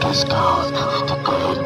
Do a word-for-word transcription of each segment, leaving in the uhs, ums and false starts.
Cause the good,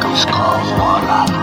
because cause one